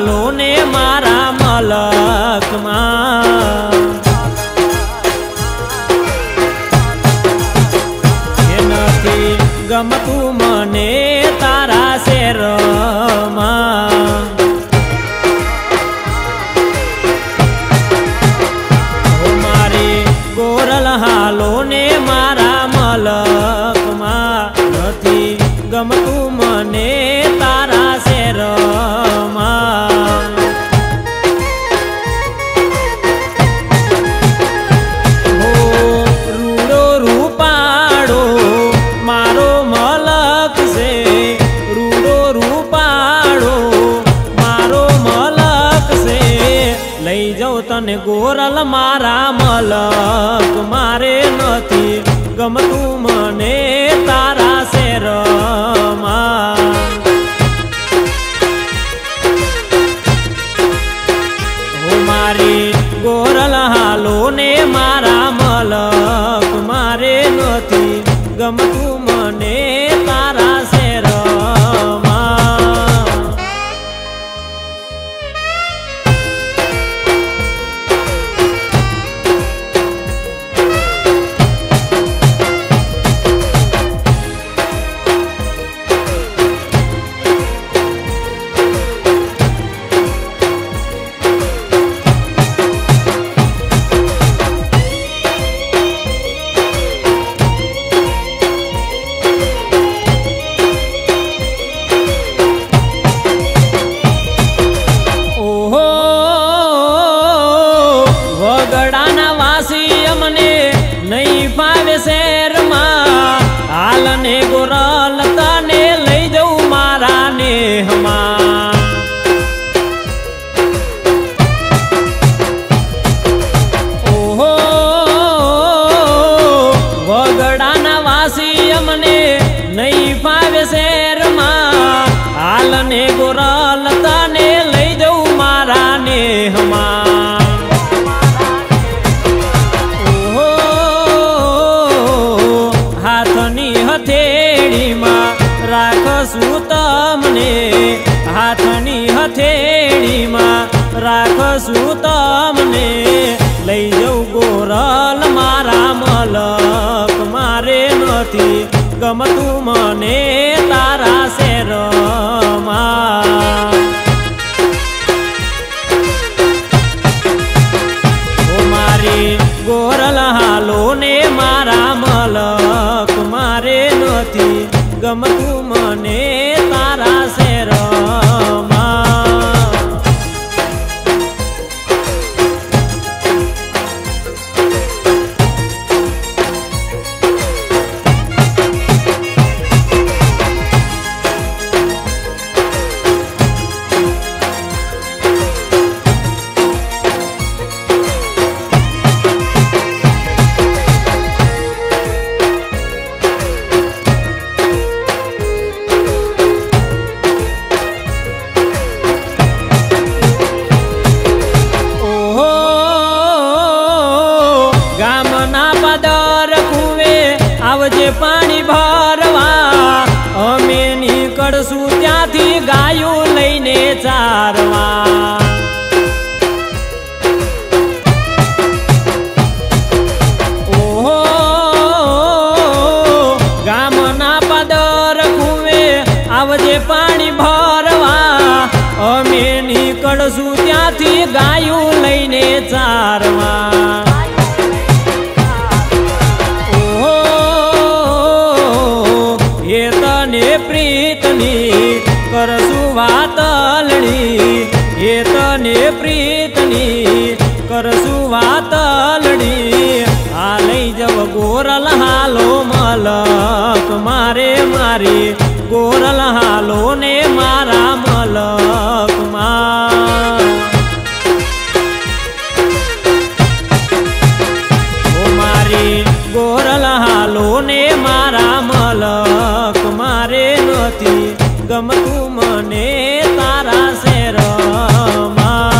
वालों ने मारा मलक मां, एनाथी गमतू मने तारा शेर मां। मारी गोरल हालों ने मारा मलक मां, एनाथी गमतू मने तारा शेर मां। तने गोरल मारा मलक मारे नथी गमतू मने तारा शेर मां। मारी गोरल हालो ने मारा मलक मारे नथी गमतू मने तारा शेर। રાખશું તમને લઈ જાઉં ગોરલ મારા મલક મારે નથી ગમતું મને તારા શેર માં। મારી ગોરલ હાલો ને મારા મલક મારે નથી ગમતું મને તારા શેર। ત્યાંથી ગાયું લઈને ચારવા એ તને પ્રીતની કરશું વાતલણી, એ તને પ્રીતની કરશું વાતલણી। આ લઈ જવ ગોરલ હાલો મલક મારે, મારી ગોરલ હાલો ને મારા મલક માં। गोरल हालो ने मारा मलक मारे नथी गमतू मने तारा शेर मां।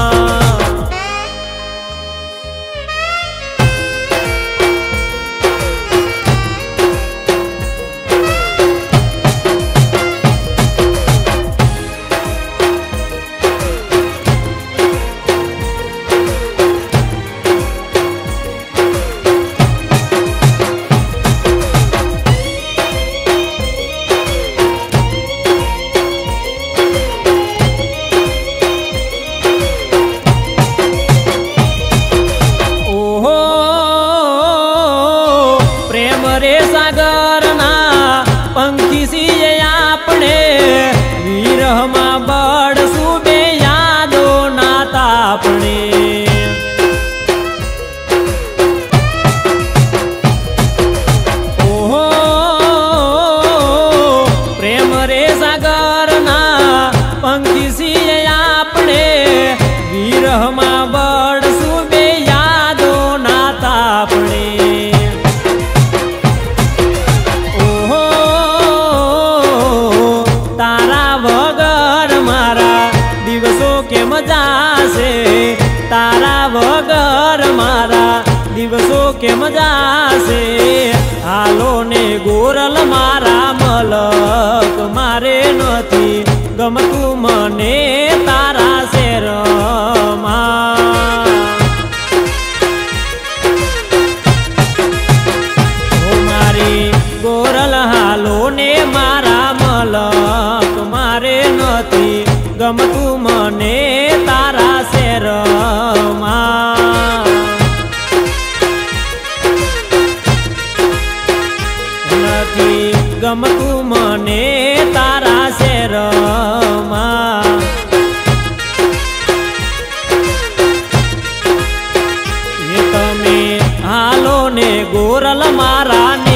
के मजा से तारा वगर मारा दिवसों के मजा से हालो ने गोरल मारा मलक मारे नथी गमतू मने तारा से रमा मारी गोरल हालो ने मारा मलक मारे नथी गमतू मने तारा से रमा गमतू मने तारा से रमा ये तमे हालो ने गोरल मारा।